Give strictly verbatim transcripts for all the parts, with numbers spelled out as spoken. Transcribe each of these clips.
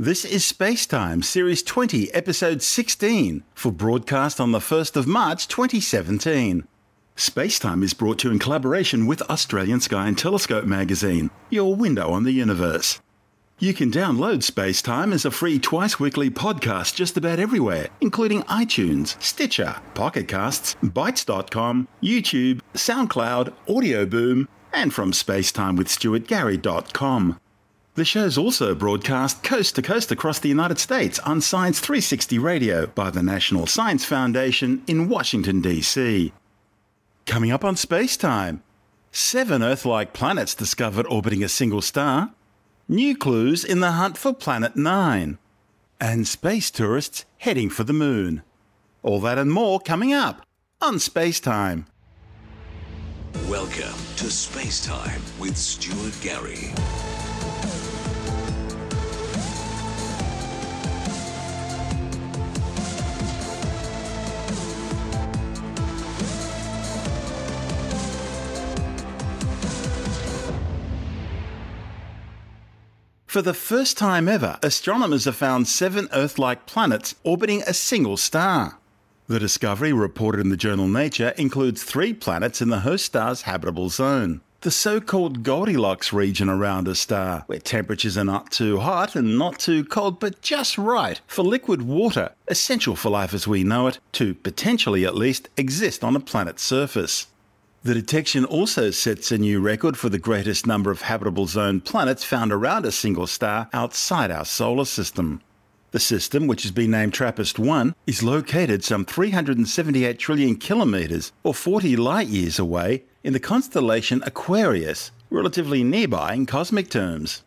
This is SpaceTime, Series twenty, Episode sixteen, for broadcast on the first of March twenty seventeen. SpaceTime is brought to you in collaboration with Australian Sky and Telescope magazine, your window on the universe. You can download SpaceTime as a free twice-weekly podcast just about everywhere, including iTunes, Stitcher, Pocketcasts, bitesz dot com, YouTube, SoundCloud, audioBoom, and from space time with stuart gary dot com. The show's also broadcast coast to coast across the United States on Science three sixty Radio by the National Science Foundation in Washington, D C. Coming up on SpaceTime, seven Earth-like planets discovered orbiting a single star, new clues in the hunt for Planet Nine, and space tourists heading for the moon. All that and more coming up on SpaceTime. Welcome to SpaceTime with Stuart Gary. For the first time ever, astronomers have found seven Earth-like planets orbiting a single star. The discovery, reported in the journal Nature, includes three planets in the host star's habitable zone, the so-called Goldilocks region around a star, where temperatures are not too hot and not too cold, but just right for liquid water, essential for life as we know it, to potentially at least exist on a planet's surface. The detection also sets a new record for the greatest number of habitable zone planets found around a single star outside our solar system. The system, which has been named TRAPPIST one, is located some three hundred seventy-eight trillion kilometres or forty light years away in the constellation Aquarius, relatively nearby in cosmic terms.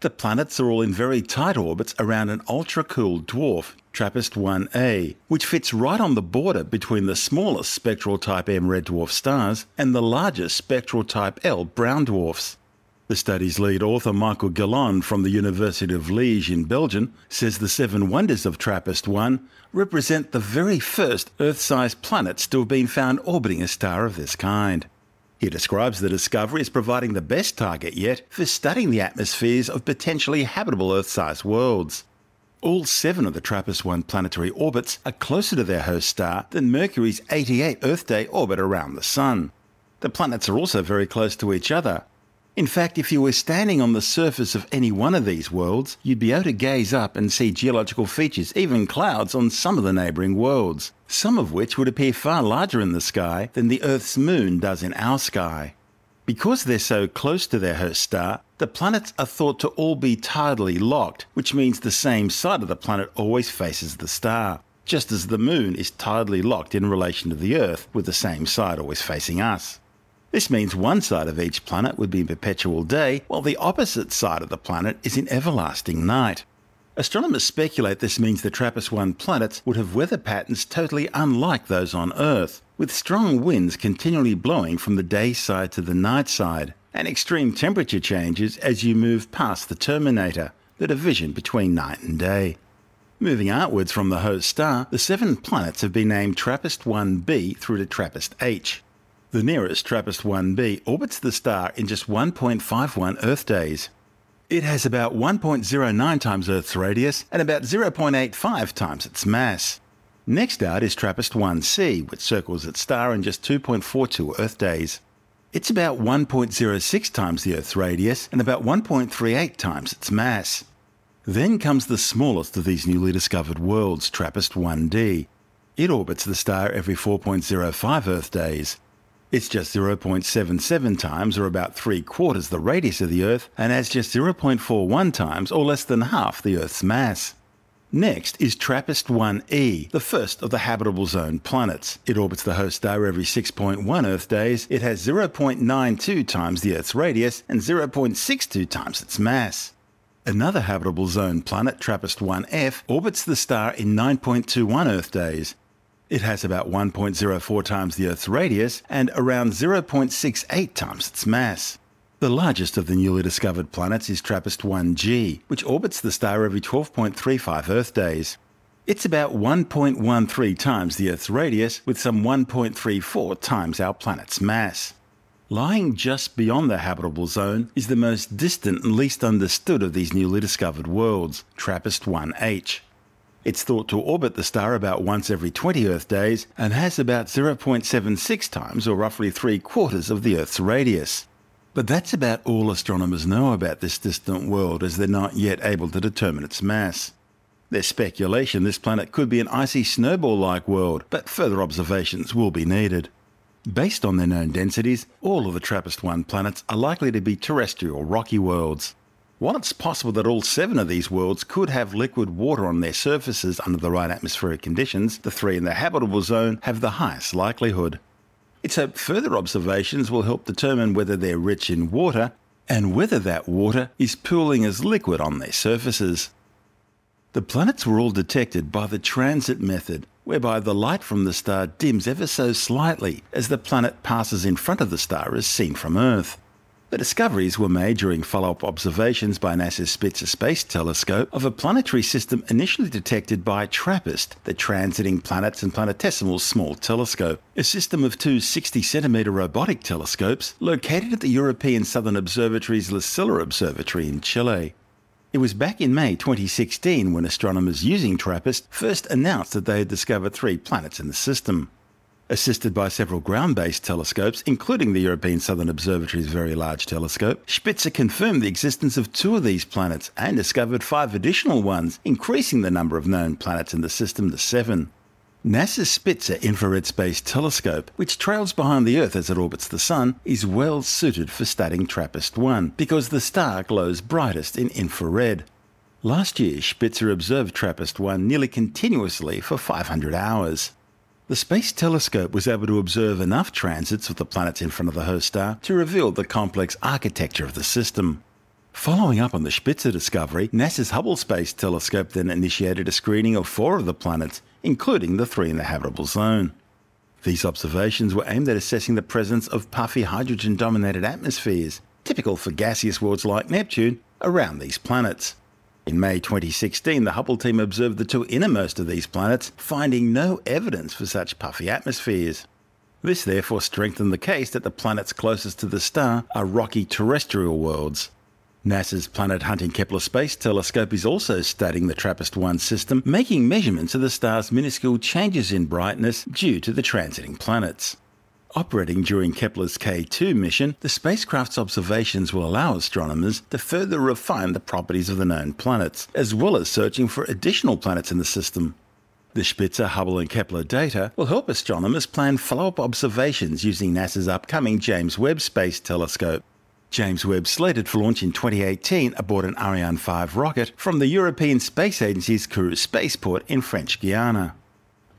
The planets are all in very tight orbits around an ultra-cool dwarf, TRAPPIST one a, which fits right on the border between the smallest spectral type M red dwarf stars and the largest spectral type L brown dwarfs. The study's lead author, Michael Gillon from the University of Liège in Belgium, says the seven wonders of TRAPPIST one represent the very first Earth-sized planets to have been found orbiting a star of this kind. He describes the discovery as providing the best target yet for studying the atmospheres of potentially habitable Earth-sized worlds. All seven of the TRAPPIST one planetary orbits are closer to their host star than Mercury's eighty-eight Earth-day orbit around the Sun. The planets are also very close to each other. In fact, if you were standing on the surface of any one of these worlds, you'd be able to gaze up and see geological features, even clouds, on some of the neighbouring worlds, some of which would appear far larger in the sky than the Earth's moon does in our sky. Because they're so close to their host star, the planets are thought to all be tidally locked, which means the same side of the planet always faces the star, just as the moon is tidally locked in relation to the Earth, with the same side always facing us. This means one side of each planet would be in perpetual day, while the opposite side of the planet is in everlasting night. Astronomers speculate this means the TRAPPIST one planets would have weather patterns totally unlike those on Earth, with strong winds continually blowing from the day side to the night side, and extreme temperature changes as you move past the terminator, the division between night and day. Moving outwards from the host star, the seven planets have been named TRAPPIST one b through to TRAPPIST h. The nearest, TRAPPIST one b, orbits the star in just one point five one Earth days. It has about one point zero nine times Earth's radius and about zero point eight five times its mass. Next out is TRAPPIST one c, which circles its star in just two point four two Earth days. It's about one point zero six times the Earth's radius and about one point three eight times its mass. Then comes the smallest of these newly discovered worlds, TRAPPIST one d. It orbits the star every four point zero five Earth days. It's just zero point seven seven times, or about three quarters the radius of the Earth, and has just zero point four one times, or less than half the Earth's mass. Next is TRAPPIST one e, the first of the habitable zone planets. It orbits the host star every six point one Earth days. It has zero point nine two times the Earth's radius and zero point six two times its mass. Another habitable zone planet, TRAPPIST one f, orbits the star in nine point two one Earth days. It has about one point zero four times the Earth's radius and around zero point six eight times its mass. The largest of the newly discovered planets is TRAPPIST one g, which orbits the star every twelve point three five Earth days. It's about one point one three times the Earth's radius, with some one point three four times our planet's mass. Lying just beyond the habitable zone is the most distant and least understood of these newly discovered worlds, TRAPPIST one H. It's thought to orbit the star about once every twenty Earth days and has about zero point seven six times, or roughly three quarters of the Earth's radius. But that's about all astronomers know about this distant world, as they're not yet able to determine its mass. There's speculation this planet could be an icy snowball-like world, but further observations will be needed. Based on their known densities, all of the TRAPPIST one planets are likely to be terrestrial rocky worlds. While it's possible that all seven of these worlds could have liquid water on their surfaces under the right atmospheric conditions, the three in the habitable zone have the highest likelihood. It's hoped further observations will help determine whether they're rich in water and whether that water is pooling as liquid on their surfaces. The planets were all detected by the transit method, whereby the light from the star dims ever so slightly as the planet passes in front of the star as seen from Earth. The discoveries were made during follow-up observations by NASA's Spitzer Space Telescope of a planetary system initially detected by TRAPPIST, the Transiting Planets and Planetesimals Small Telescope, a system of two sixty centimetre robotic telescopes located at the European Southern Observatory's La Silla Observatory in Chile. It was back in May twenty sixteen when astronomers using TRAPPIST first announced that they had discovered three planets in the system. Assisted by several ground-based telescopes, including the European Southern Observatory's Very Large Telescope, Spitzer confirmed the existence of two of these planets and discovered five additional ones, increasing the number of known planets in the system to seven. NASA's Spitzer Infrared Space Telescope, which trails behind the Earth as it orbits the Sun, is well suited for studying TRAPPIST one because the star glows brightest in infrared. Last year, Spitzer observed TRAPPIST one nearly continuously for five hundred hours. The space telescope was able to observe enough transits of the planets in front of the host star to reveal the complex architecture of the system. Following up on the Spitzer discovery, NASA's Hubble Space Telescope then initiated a screening of four of the planets, including the three in the habitable zone. These observations were aimed at assessing the presence of puffy hydrogen-dominated atmospheres, typical for gaseous worlds like Neptune, around these planets. In May twenty sixteen, the Hubble team observed the two innermost of these planets, finding no evidence for such puffy atmospheres. This therefore strengthened the case that the planets closest to the star are rocky terrestrial worlds. NASA's planet-hunting Kepler Space Telescope is also studying the TRAPPIST one system, making measurements of the star's minuscule changes in brightness due to the transiting planets. Operating during Kepler's K two mission, the spacecraft's observations will allow astronomers to further refine the properties of the known planets, as well as searching for additional planets in the system. The Spitzer, Hubble and Kepler data will help astronomers plan follow-up observations using NASA's upcoming James Webb Space Telescope. James Webb, slated for launch in twenty eighteen aboard an Ariane five rocket from the European Space Agency's Kourou spaceport in French Guiana.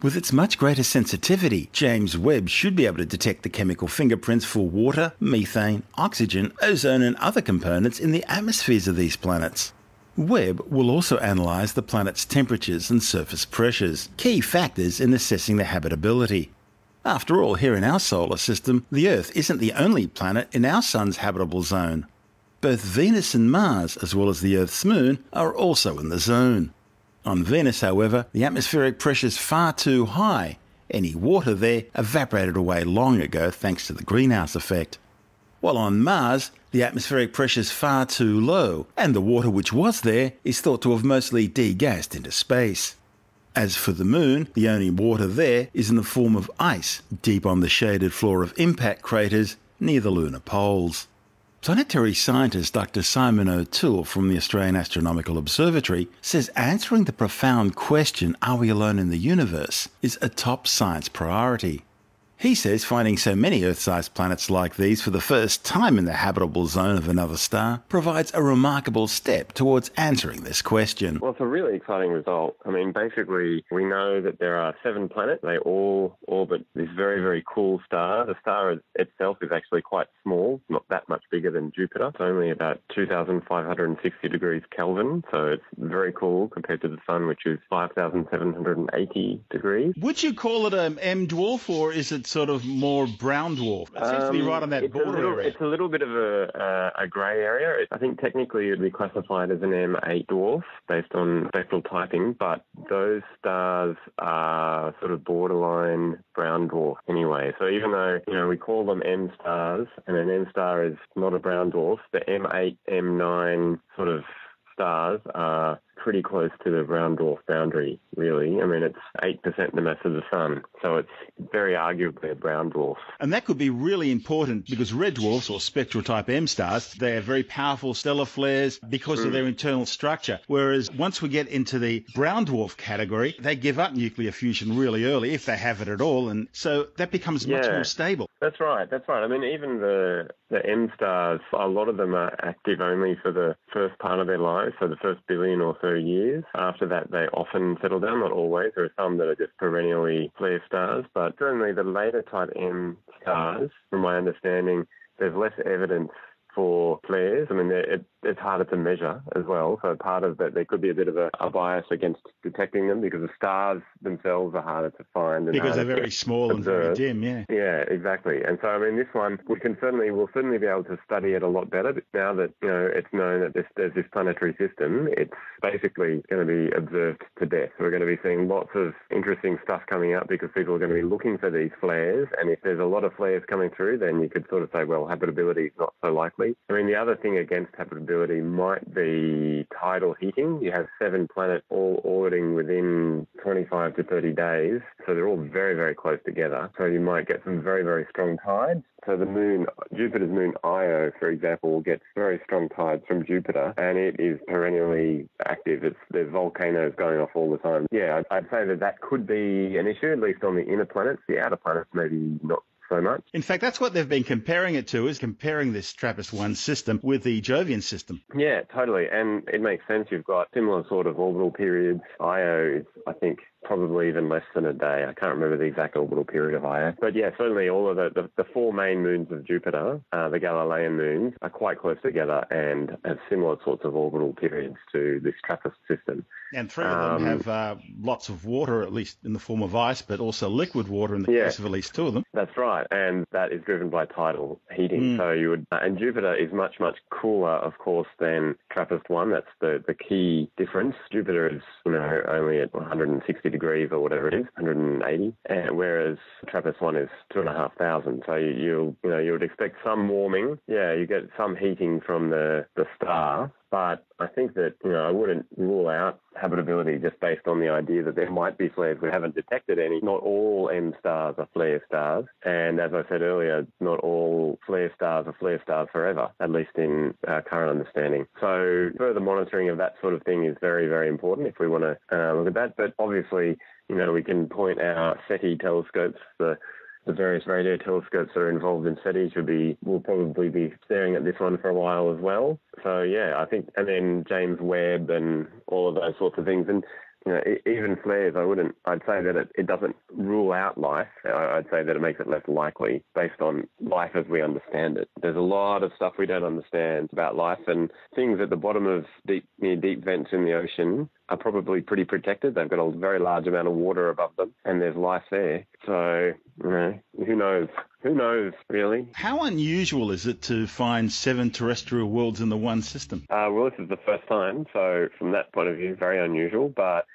With its much greater sensitivity, James Webb should be able to detect the chemical fingerprints for water, methane, oxygen, ozone and other components in the atmospheres of these planets. Webb will also analyse the planet's temperatures and surface pressures, key factors in assessing their habitability. After all, here in our solar system, the Earth isn't the only planet in our Sun's habitable zone. Both Venus and Mars, as well as the Earth's moon, are also in the zone. On Venus, however, the atmospheric pressure's far too high. Any water there evaporated away long ago thanks to the greenhouse effect. While on Mars, the atmospheric pressure's far too low, and the water which was there is thought to have mostly degassed into space. As for the Moon, the only water there is in the form of ice, deep on the shaded floor of impact craters near the lunar poles. Planetary scientist Doctor Simon O'Toole from the Australian Astronomical Observatory says answering the profound question, "Are we alone in the universe?" is a top science priority. He says finding so many Earth-sized planets like these for the first time in the habitable zone of another star provides a remarkable step towards answering this question. Well, it's a really exciting result. I mean, basically, we know that there are seven planets. They all orbit this very, very cool star. The star is, itself is actually quite small, not that much bigger than Jupiter. It's only about two thousand five hundred sixty degrees Kelvin, so it's very cool compared to the Sun, which is five thousand seven hundred eighty degrees. Would you call it an M dwarf, or is it sort of more brown dwarf? It seems um, to be right on that border little, area. It's a little bit of a, uh, a grey area. I think technically it would be classified as an M eight dwarf based on spectral typing, but those stars are sort of borderline brown dwarf anyway. So even though, you know, we call them M stars, and an M star is not a brown dwarf, the M eight, M nine sort of stars are pretty close to the brown dwarf boundary, really. I mean, it's eight percent the mass of the sun, so it's very arguably a brown dwarf. And that could be really important because red dwarfs, or spectral type M stars, they have very powerful stellar flares because mm. of their internal structure. Whereas once we get into the brown dwarf category, they give up nuclear fusion really early, if they have it at all, and so that becomes yeah. much more stable. That's right, that's right. I mean, even the the M stars, a lot of them are active only for the first part of their lives, so the first billion or so years. After that, they often settle down, not always. There are some that are just perennially flare stars, but certainly the later type M stars, from my understanding, there's less evidence for flares. I mean, it, it's harder to measure as well, so part of that, there could be a bit of a, a bias against detecting them because the stars themselves are harder to find. And because they're very small observe. and very dim, yeah. Yeah, exactly. And so, I mean, this one, we can certainly, we'll certainly be able to study it a lot better, but now that, you know, it's known that this, there's this planetary system, it's basically going to be observed to death. We're going to be seeing lots of interesting stuff coming up because people are going to be looking for these flares, and if there's a lot of flares coming through, then you could sort of say, well, habitability is not so likely. I mean, the other thing against habitability might be tidal heating. You have seven planets all orbiting within twenty-five to thirty days, so they're all very, very close together. So you might get some very, very strong tides. So the moon, Jupiter's moon Io, for example, gets very strong tides from Jupiter, and it is perennially active. It's, there's volcanoes going off all the time. Yeah, I'd, I'd say that that could be an issue, at least on the inner planets. The outer planets, maybe not so much. In fact, that's what they've been comparing it to, is comparing this TRAPPIST one system with the Jovian system. Yeah, totally. And it makes sense. You've got similar sort of orbital periods. Io is, I think, probably even less than a day. I can't remember the exact orbital period of Io. But yeah, certainly all of the, the, the four main moons of Jupiter, uh, the Galilean moons, are quite close together and have similar sorts of orbital periods to this TRAPPIST system. And three of them um, have uh, lots of water, at least in the form of ice, but also liquid water in the yeah, case of at least two of them. That's right. And that is driven by tidal heating. Mm. So you would, uh, and Jupiter is much, much cooler, of course, than TRAPPIST one. That's the, the key difference. Jupiter is, you know, only at one hundred sixty degrees or whatever it is, one hundred eighty, and whereas TRAPPIST one is two and a half thousand. So you, you, you know, you would expect some warming. Yeah, you get some heating from the, the star. But I think that, you know, I wouldn't rule out habitability just based on the idea that there might be flares. We haven't detected any. Not all M stars are flare stars. And as I said earlier, not all flare stars are flare stars forever, at least in our current understanding. So further monitoring of that sort of thing is very, very important if we want to uh, look at that. But obviously, you know, we can point our SETI telescopes, the The various radio telescopes that are involved in SETI should be, will probably be staring at this one for a while as well. So yeah, I think, and then James Webb and all of those sorts of things. And you know, even flares, I wouldn't, I'd say that it, it doesn't rule out life. I'd say that it makes it less likely based on life as we understand it. There's a lot of stuff we don't understand about life, and things at the bottom of deep, near deep vents in the ocean are probably pretty protected. They've got a very large amount of water above them, and there's life there. So, you know, who knows? Who knows, really? How unusual is it to find seven terrestrial worlds in the one system? Uh, well, this is the first time, so from that point of view, very unusual, but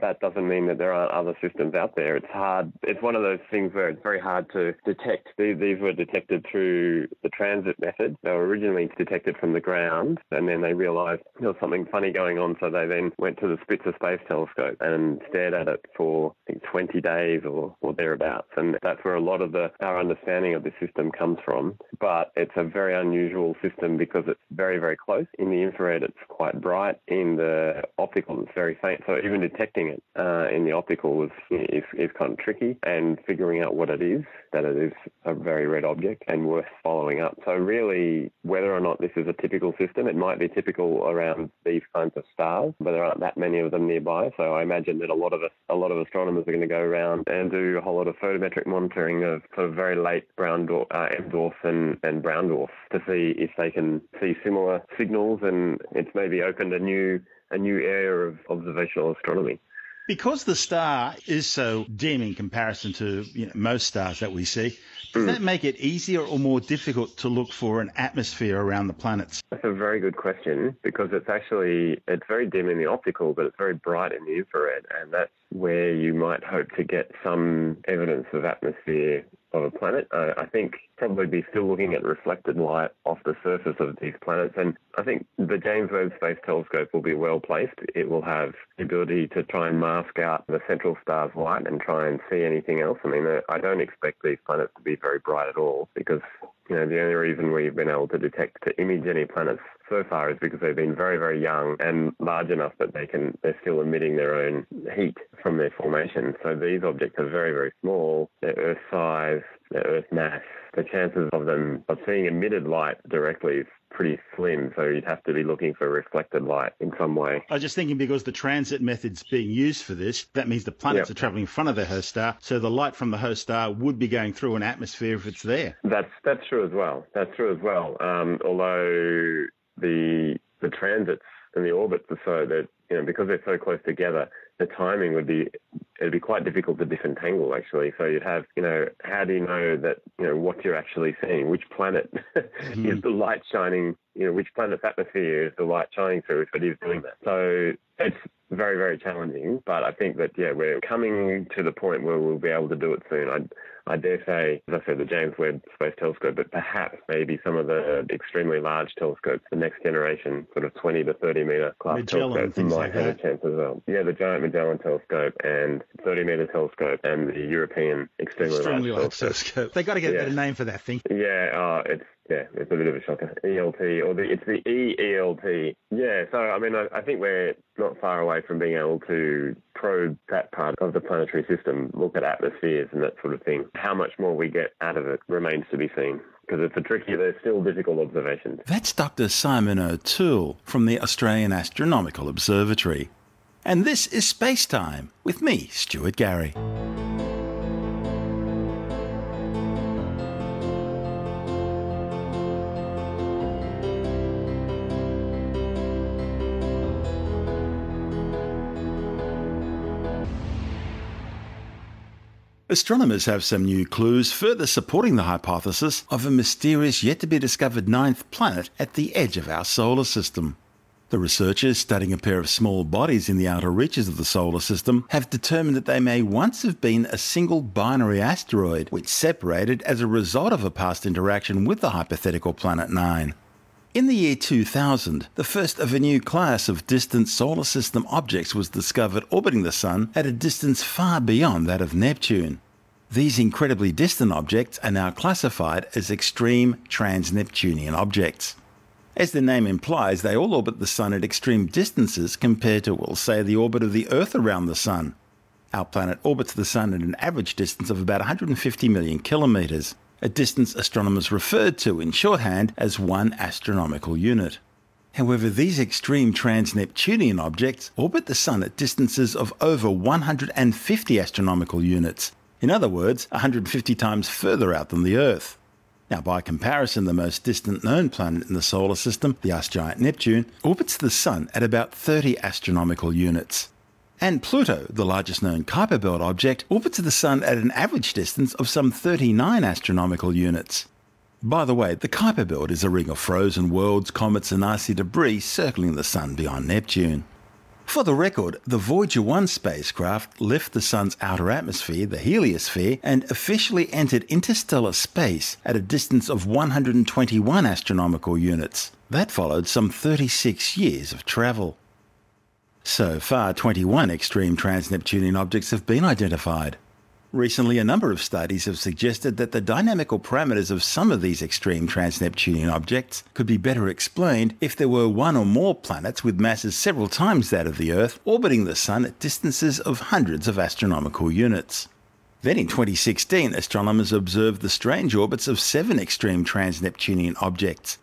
that doesn't mean that there aren't other systems out there. It's hard. It's one of those things where it's very hard to detect. These, these were detected through the transit method. They were originally detected from the ground, and then they realised there was something funny going on, so they then went to the Spitzer Space Telescope and stared at it for, I think, twenty days or, or thereabouts. And that's where a lot of the, our understanding of the system comes from. But it's a very unusual system because it's very, very close. In the infrared, it's quite bright. In the optical, it's very faint. So even detecting it uh, in the optical is, is, is kind of tricky, and figuring out what it is, that it is a very red object and worth following up. So really, whether or not this is a typical system, it might be typical around these kinds of stars, but there aren't that many of them nearby. So I imagine that a lot of us, a lot of astronomers are going to go around and do a whole lot of photometric monitoring of sort of very late brown dwarf, uh, M dwarfs and, and brown dwarfs to see if they can see similar signals, and it's maybe opened a new a new area of observational astronomy. Because the star is so dim in comparison to you know, most stars that we see, does that make it easier or more difficult to look for an atmosphere around the planets? That's a very good question, because it's actually, it's very dim in the optical, but it's very bright in the infrared, and that's where you might hope to get some evidence of atmosphere of a planet. Uh, I think probably be still looking at reflected light off the surface of these planets, and I think the James Webb Space Telescope will be well placed. It will have the ability to try and mask out the central star's light and try and see anything else. I mean, I don't expect these planets to be very bright at all, because you know, the only reason we've been able to detect, to image any planets so far is because they've been very, very young and large enough that they can, they're still emitting their own heat from their formation. So these objects are very, very small. They're Earth size, they're Earth mass. The chances of them, of seeing emitted light directly is pretty slim, so you'd have to be looking for reflected light in some way. I was just thinking, because the transit method's being used for this, that means the planets yep. are travelling in front of the host star, so the light from the host star would be going through an atmosphere if it's there. That's that's true as well. That's true as well. Um, although the the transits and the orbits are so that you know because they're so close together, the timing would be it'd be quite difficult to disentangle actually. So you'd have, you know, how do you know that, you know, what you're actually seeing? Which planet mm-hmm. is the light shining, you know, which planet's atmosphere is the light shining through if it is doing that? So it's very, very challenging, but I think that, yeah, we're coming to the point where we'll be able to do it soon. I I dare say, as I said, the James Webb Space Telescope, but perhaps maybe some of the extremely large telescopes, the next generation, sort of twenty to thirty metre class Magellan, telescopes, might like have a chance as well. Yeah, the giant Magellan telescope and thirty metre telescope and the European extremely, extremely large, large telescope. telescope. They've got to get yeah. a name for that thing. Yeah, uh, it's Yeah, it's a bit of a shocker. E L T, or the, it's the E E L T. Yeah, so, I mean, I, I think we're not far away from being able to probe that part of the planetary system, look at atmospheres and that sort of thing. How much more we get out of it remains to be seen, because it's a tricky, they're still difficult observations. That's Doctor Simon O'Toole from the Australian Astronomical Observatory. And this is Space Time with me, Stuart Gary. Astronomers have some new clues further supporting the hypothesis of a mysterious yet-to-be-discovered ninth planet at the edge of our solar system. The researchers studying a pair of small bodies in the outer reaches of the solar system have determined that they may once have been a single binary asteroid which separated as a result of a past interaction with the hypothetical Planet Nine. In the year two thousand, the first of a new class of distant solar system objects was discovered orbiting the Sun at a distance far beyond that of Neptune. These incredibly distant objects are now classified as extreme trans-Neptunian objects. As their name implies, they all orbit the Sun at extreme distances compared to, well, say, the orbit of the Earth around the Sun. Our planet orbits the Sun at an average distance of about one hundred fifty million kilometres. A distance astronomers referred to in shorthand as one astronomical unit. However, these extreme trans-Neptunian objects orbit the Sun at distances of over one hundred fifty astronomical units, in other words, one hundred fifty times further out than the Earth. Now, by comparison, the most distant known planet in the solar system, the ice giant Neptune, orbits the Sun at about thirty astronomical units. And Pluto, the largest known Kuiper Belt object, orbits the Sun at an average distance of some thirty-nine astronomical units. By the way, the Kuiper Belt is a ring of frozen worlds, comets and icy debris circling the Sun beyond Neptune. For the record, the Voyager one spacecraft left the Sun's outer atmosphere, the heliosphere, and officially entered interstellar space at a distance of one hundred twenty-one astronomical units. That followed some thirty-six years of travel. So far, twenty-one extreme trans-Neptunian objects have been identified. Recently, a number of studies have suggested that the dynamical parameters of some of these extreme trans-Neptunian objects could be better explained if there were one or more planets with masses several times that of the Earth orbiting the Sun at distances of hundreds of astronomical units. Then in twenty sixteen, astronomers observed the strange orbits of seven extreme trans-Neptunian objects.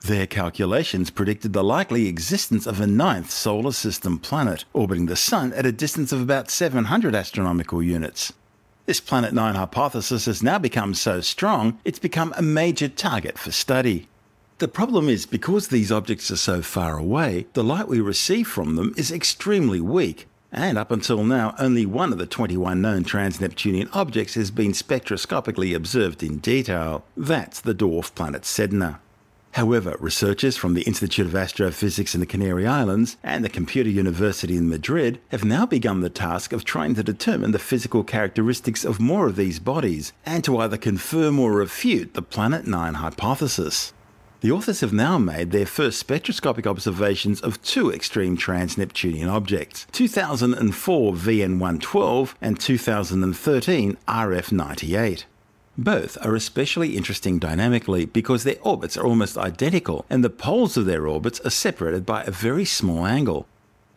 Their calculations predicted the likely existence of a ninth solar system planet orbiting the Sun at a distance of about seven hundred astronomical units. This Planet Nine hypothesis has now become so strong it's become a major target for study. The problem is, because these objects are so far away, the light we receive from them is extremely weak, And up until now, only one of the twenty-one known trans-Neptunian objects has been spectroscopically observed in detail. That's the dwarf planet Sedna. However, researchers from the Institute of Astrophysics in the Canary Islands and the Computer University in Madrid have now begun the task of trying to determine the physical characteristics of more of these bodies and to either confirm or refute the Planet Nine hypothesis. The authors have now made their first spectroscopic observations of two extreme trans-Neptunian objects, two thousand four V N one twelve and two thousand thirteen R F ninety-eight. Both are especially interesting dynamically because their orbits are almost identical and the poles of their orbits are separated by a very small angle.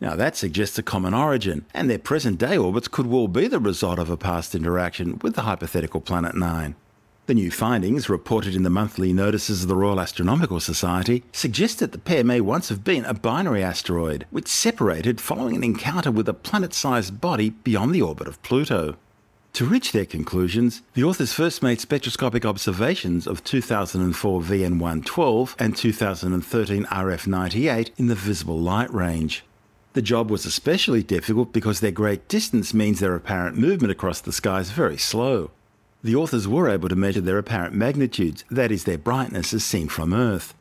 Now that suggests a common origin, and their present-day orbits could well be the result of a past interaction with the hypothetical Planet Nine. The new findings, reported in the monthly notices of the Royal Astronomical Society, suggest that the pair may once have been a binary asteroid, which separated following an encounter with a planet-sized body beyond the orbit of Pluto. To reach their conclusions, the authors first made spectroscopic observations of two thousand four V N one twelve and two thousand thirteen R F ninety-eight in the visible light range. The job was especially difficult because their great distance means their apparent movement across the sky is very slow. The authors were able to measure their apparent magnitudes, that is, their brightness as seen from Earth.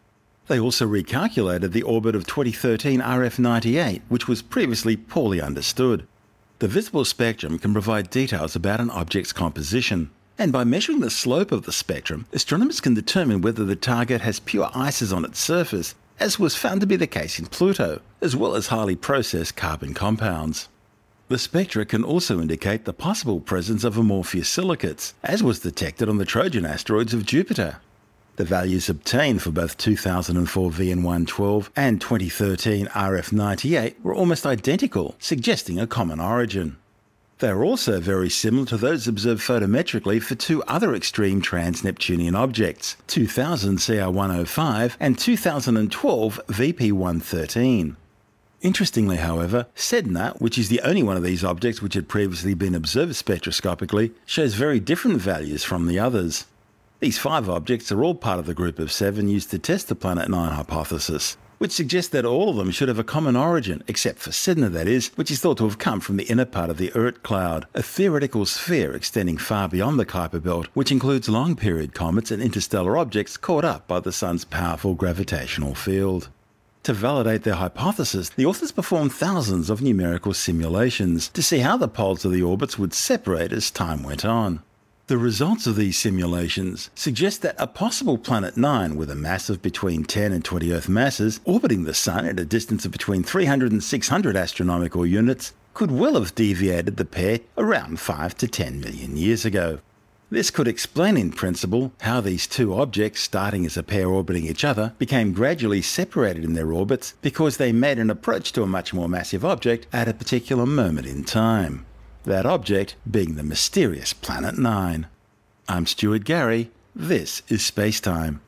They also recalculated the orbit of twenty thirteen R F ninety-eight, which was previously poorly understood. The visible spectrum can provide details about an object's composition, and by measuring the slope of the spectrum, astronomers can determine whether the target has pure ices on its surface, as was found to be the case in Pluto, as well as highly processed carbon compounds. The spectra can also indicate the possible presence of amorphous silicates, as was detected on the Trojan asteroids of Jupiter. The values obtained for both two thousand four V N one twelve and twenty thirteen R F ninety-eight were almost identical, suggesting a common origin. They are also very similar to those observed photometrically for two other extreme trans-Neptunian objects, two thousand C R one oh five and two thousand twelve V P one thirteen. Interestingly, however, Sedna, which is the only one of these objects which had previously been observed spectroscopically, shows very different values from the others. These five objects are all part of the group of seven used to test the Planet Nine hypothesis, which suggests that all of them should have a common origin, except for Sedna, that is, which is thought to have come from the inner part of the Oort cloud, a theoretical sphere extending far beyond the Kuiper belt, which includes long-period comets and interstellar objects caught up by the Sun's powerful gravitational field. To validate their hypothesis, the authors performed thousands of numerical simulations to see how the poles of the orbits would separate as time went on. The results of these simulations suggest that a possible Planet Nine with a mass of between ten and twenty Earth masses orbiting the Sun at a distance of between three hundred and six hundred astronomical units could well have deviated the pair around five to ten million years ago. This could explain in principle how these two objects, starting as a pair orbiting each other, became gradually separated in their orbits because they made an approach to a much more massive object at a particular moment in time. That object being the mysterious Planet Nine. I'm Stuart Gary, this is SpaceTime.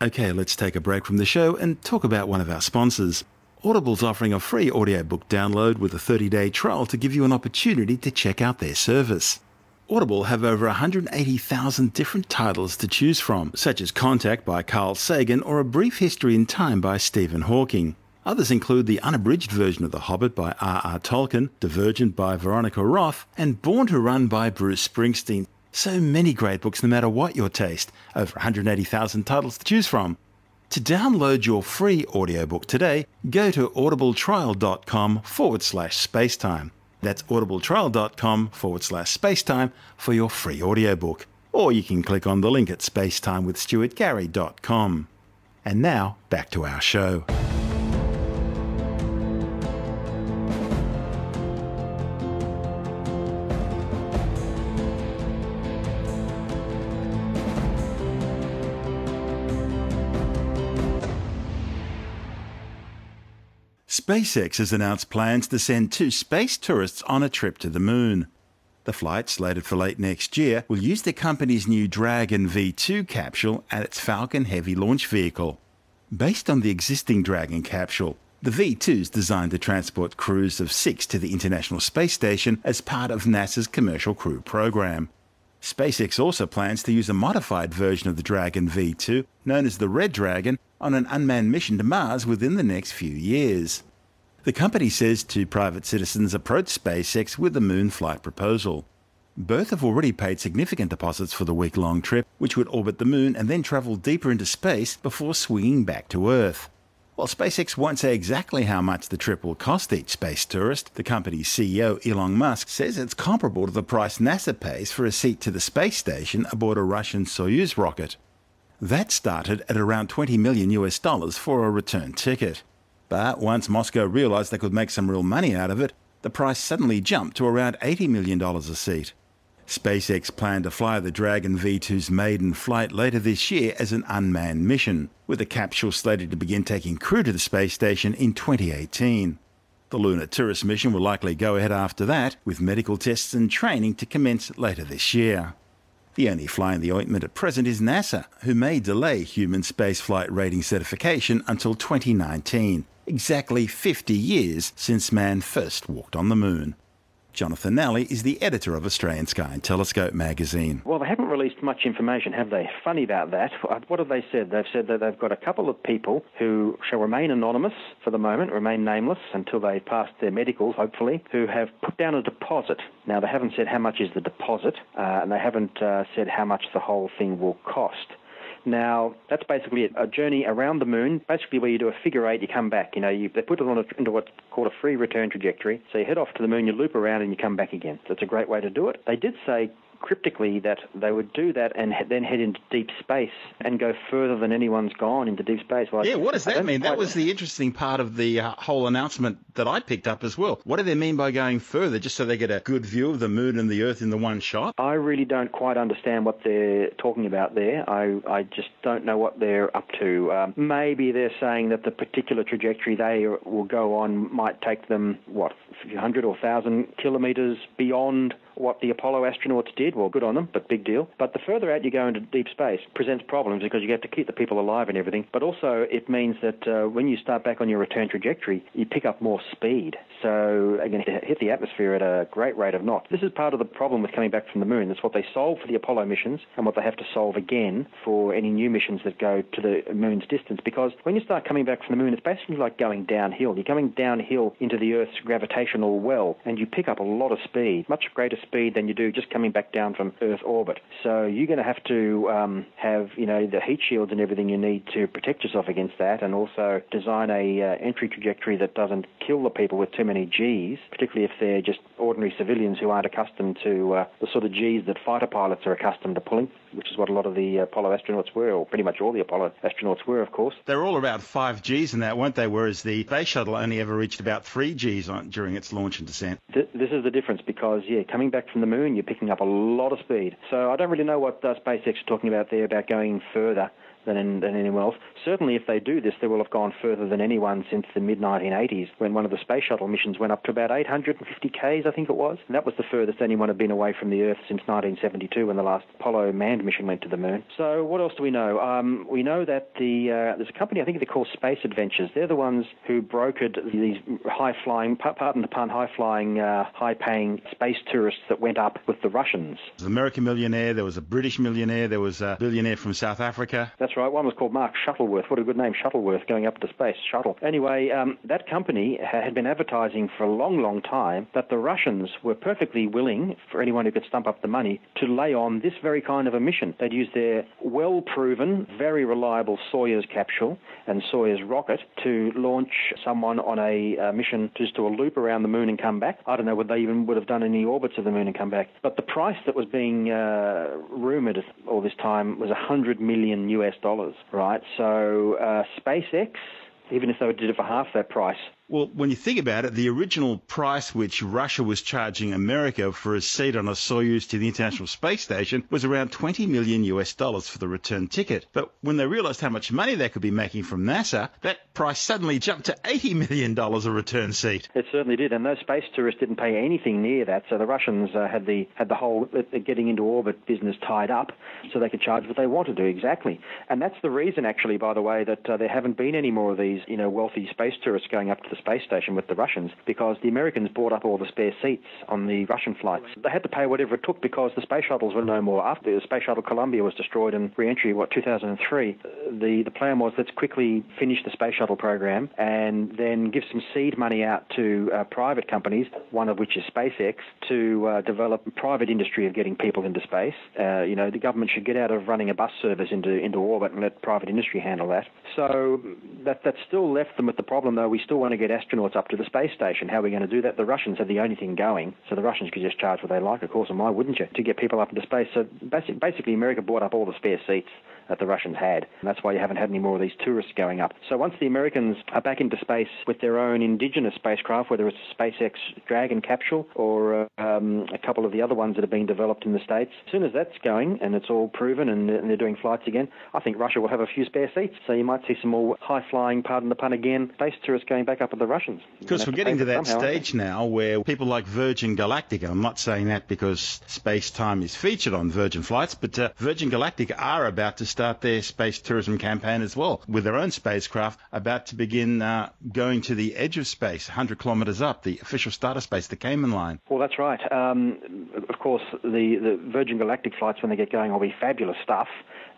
Okay, let's take a break from the show and talk about one of our sponsors. Audible's offering a free audiobook download with a thirty-day trial to give you an opportunity to check out their service. Audible have over one hundred eighty thousand different titles to choose from, such as Contact by Carl Sagan or A Brief History in Time by Stephen Hawking. Others include the unabridged version of The Hobbit by R R Tolkien, Divergent by Veronica Roth, and Born to Run by Bruce Springsteen. So many great books no matter what your taste, over one hundred eighty thousand titles to choose from. To download your free audiobook today, go to audible trial dot com forward slash spacetime. That's audible trial dot com forward slash spacetime for your free audiobook. Or you can click on the link at space time with stuart gary dot com. And now, back to our show. SpaceX has announced plans to send two space tourists on a trip to the Moon. The flight, slated for late next year, will use the company's new Dragon V two capsule and its Falcon Heavy launch vehicle. Based on the existing Dragon capsule, the V two is designed to transport crews of six to the International Space Station as part of NASA's Commercial Crew Program. SpaceX also plans to use a modified version of the Dragon V two, known as the Red Dragon, on an unmanned mission to Mars within the next few years. The company says two private citizens approached SpaceX with a moon flight proposal. Both have already paid significant deposits for the week-long trip, which would orbit the moon and then travel deeper into space before swinging back to Earth. While SpaceX won't say exactly how much the trip will cost each space tourist, the company's C E O Elon Musk says it's comparable to the price NASA pays for a seat to the space station aboard a Russian Soyuz rocket. That started at around twenty million US dollars for a return ticket. But once Moscow realised they could make some real money out of it, the price suddenly jumped to around eighty million dollars a seat. SpaceX planned to fly the Dragon V two's maiden flight later this year as an unmanned mission, with the capsule slated to begin taking crew to the space station in twenty eighteen. The lunar tourist mission will likely go ahead after that, with medical tests and training to commence later this year. The only fly in the ointment at present is NASA, who may delay human spaceflight rating certification until twenty nineteen, exactly fifty years since man first walked on the moon. Jonathan Nally is the editor of Australian Sky and Telescope magazine. Well, they haven't released much information, have they? Funny about that. What have they said? They've said that they've got a couple of people who shall remain anonymous for the moment, remain nameless until they pass their medicals, hopefully, who have put down a deposit. Now, they haven't said how much is the deposit, uh, and they haven't uh, said how much the whole thing will cost. Now, that's basically it. A journey around the moon, basically where you do a figure eight, you come back. You know, you, they put it on a, into what's called a free return trajectory. So you head off to the moon, you loop around, and you come back again. That's a great way to do it. They did say cryptically that they would do that and then head into deep space and go further than anyone's gone into deep space. Like, yeah, what does that mean? That was the interesting part of the uh, whole announcement that I picked up as well. What do they mean by going further, just so they get a good view of the moon and the Earth in the one shot? I really don't quite understand what they're talking about there. I, I just don't know what they're up to. Um, maybe they're saying that the particular trajectory they will go on might take them, what, a few hundred or thousand kilometres beyond what the Apollo astronauts did. Well, good on them, but big deal. But the further out you go into deep space presents problems because you have to keep the people alive and everything. But also it means that uh, when you start back on your return trajectory, you pick up more speed. So again, hit the atmosphere at a great rate of knots. This is part of the problem with coming back from the moon. That's what they solved for the Apollo missions and what they have to solve again for any new missions that go to the moon's distance. Because when you start coming back from the moon, it's basically like going downhill. You're coming downhill into the Earth's gravitational well, and you pick up a lot of speed, much greater speed than you do just coming back down down from Earth orbit. So you're going to have to um, have, you know, the heat shields and everything you need to protect yourself against that, and also design a uh, entry trajectory that doesn't kill the people with too many Gs, particularly if they're just ordinary civilians who aren't accustomed to uh, the sort of Gs that fighter pilots are accustomed to pulling, which is what a lot of the Apollo astronauts were, or pretty much all the Apollo astronauts were, of course. They're all about five Gs in that, weren't they, whereas the space shuttle only ever reached about three Gs on, during its launch and descent. Th this is the difference because, yeah, coming back from the moon, you're picking up a lot of speed. So I don't really know what uh, SpaceX is talking about there about going further than, than anyone else. Certainly if they do this, they will have gone further than anyone since the mid nineteen eighties, when one of the space shuttle missions went up to about eight hundred fifty Ks, I think it was. And that was the furthest anyone had been away from the Earth since nineteen seventy-two, when the last Apollo manned mission went to the moon. So what else do we know? Um, we know that the uh, there's a company, I think they're called Space Adventures. They're the ones who brokered these high-flying, pardon the pun, high-flying, uh, high-paying space tourists that went up with the Russians. There was an American millionaire, there was a British millionaire, there was a billionaire from South Africa. That's right. One was called Mark Shuttleworth. What a good name, Shuttleworth, going up to space, Shuttle. Anyway, um, that company had been advertising for a long, long time that the Russians were perfectly willing, for anyone who could stump up the money, to lay on this very kind of a mission. They'd use their well-proven, very reliable Soyuz capsule and Soyuz rocket to launch someone on a uh, mission just to a loop around the moon and come back. I don't know whether they even would have done any orbits of the moon and come back. But the price that was being uh, rumoured all this time was one hundred million US dollars, right? So uh, SpaceX, even if they did it for half that price. Well, when you think about it, the original price which Russia was charging America for a seat on a Soyuz to the International Space Station was around twenty million US dollars for the return ticket. But when they realised how much money they could be making from NASA, that price suddenly jumped to eighty million dollars a return seat. It certainly did, and those space tourists didn't pay anything near that. So the Russians uh, had the had the whole uh, getting into orbit business tied up, so they could charge what they wanted to, exactly. And that's the reason, actually, by the way, that uh, there haven't been any more of these, you know, wealthy space tourists going up to the space station with the Russians because the Americans bought up all the spare seats on the Russian flights. They had to pay whatever it took because the space shuttles were no more. After the space shuttle Columbia was destroyed in re-entry, what, two thousand three, the, the plan was let's quickly finish the space shuttle program and then give some seed money out to uh, private companies, one of which is SpaceX, to uh, develop a private industry of getting people into space. Uh, you know, the government should get out of running a bus service into, into orbit and let private industry handle that. So that, that still left them with the problem, though. We still want to get astronauts up to the space station. How are we going to do that? The Russians are the only thing going, so the Russians could just charge what they like, of course, and why wouldn't you, to get people up into space. So basic, basically America bought up all the spare seats that the Russians had, and that's why you haven't had any more of these tourists going up. So once the Americans are back into space with their own indigenous spacecraft, whether it's SpaceX Dragon capsule or um, a couple of the other ones that are being developed in the States, as soon as that's going and it's all proven and they're doing flights again, I think Russia will have a few spare seats. So you might see some more high-flying, pardon the pun again, space tourists going back up with the Russians. Because we're getting to that stage now where people like Virgin Galactic, and I'm not saying that because Space-Time is featured on Virgin Flights, but uh, Virgin Galactic are about to start start their space tourism campaign as well, with their own spacecraft about to begin uh, going to the edge of space, one hundred kilometres up, the official start of space, the Kármán line. Well, that's right. Um, of course, the, the Virgin Galactic flights, when they get going, will be fabulous stuff.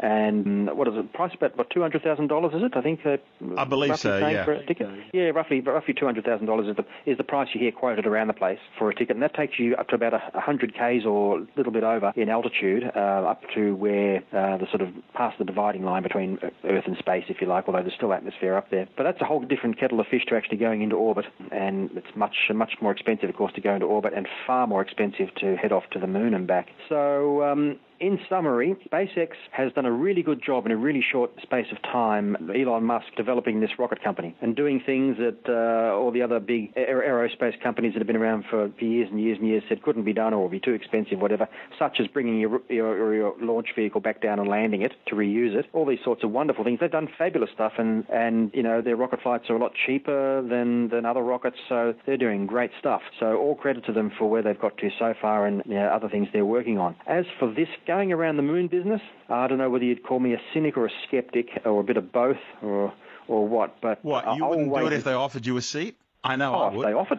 And what is it? Price about what, two hundred thousand dollars, is it? I think. Uh, I believe so. Yeah. For a ticket. Yeah, roughly, roughly two hundred thousand dollars is the is the price you hear quoted around the place for a ticket, and that takes you up to about a hundred k's or a little bit over in altitude, uh, up to where uh, the sort of past the dividing line between Earth and space, if you like. Although there's still atmosphere up there, but that's a whole different kettle of fish to actually going into orbit, and it's much much more expensive, of course, to go into orbit, and far more expensive to head off to the moon and back. So. Um, In summary, SpaceX has done a really good job in a really short space of time, Elon Musk developing this rocket company and doing things that uh, all the other big aer aerospace companies that have been around for years and years and years said couldn't be done or would be too expensive, whatever, such as bringing your, your, your launch vehicle back down and landing it to reuse it, all these sorts of wonderful things. They've done fabulous stuff, and, and you know, their rocket flights are a lot cheaper than, than other rockets, so they're doing great stuff. So all credit to them for where they've got to so far and, you know, other things they're working on. As for this going around the moon business, I don't know whether you'd call me a cynic or a skeptic or a bit of both or or what. But what, you I'll wouldn't do it if they offered you a seat? I know oh, I would. If they offered,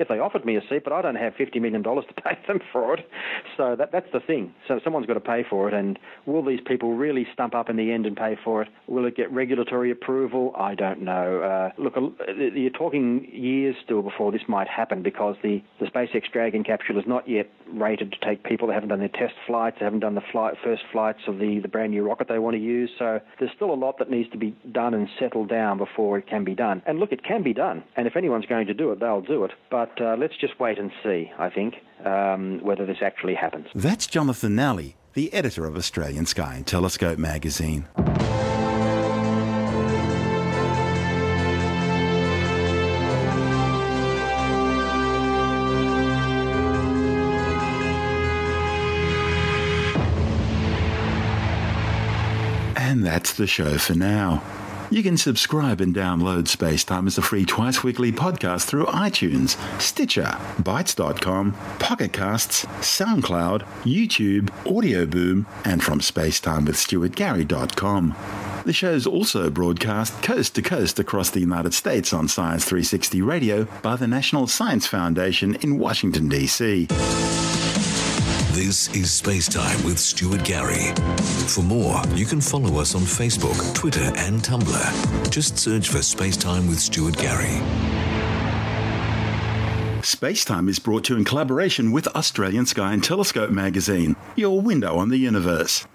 if they offered me a seat, but I don't have fifty million dollars to pay them for it. So that that's the thing. So someone's got to pay for it. And will these people really stump up in the end and pay for it? Will it get regulatory approval? I don't know. Uh, look, you're talking years still before this might happen, because the, the SpaceX Dragon capsule is not yet rated to take people. They haven't done their test flights. They haven't done the flight, first flights of the, the brand new rocket they want to use. So there's still a lot that needs to be done and settled down before it can be done. And look, it can be done. And if anyone's going to do it, they'll do it. But But uh, let's just wait and see, I think, um, whether this actually happens. That's Jonathan Nally, the editor of Australian Sky and Telescope magazine. And that's the show for now. You can subscribe and download Spacetime as a free twice-weekly podcast through iTunes, Stitcher, bitesz dot com, Pocketcasts, SoundCloud, YouTube, audioBoom, and from spacetimewithstuartgary dot com. The show's also broadcast coast-to-coast across the United States on Science three sixty Radio by the National Science Foundation in Washington, D C This is Spacetime with Stuart Gary. For more, you can follow us on Facebook, Twitter and Tumblr. Just search for Spacetime with Stuart Gary. Spacetime is brought to you in collaboration with Australian Sky and Telescope magazine, your window on the universe.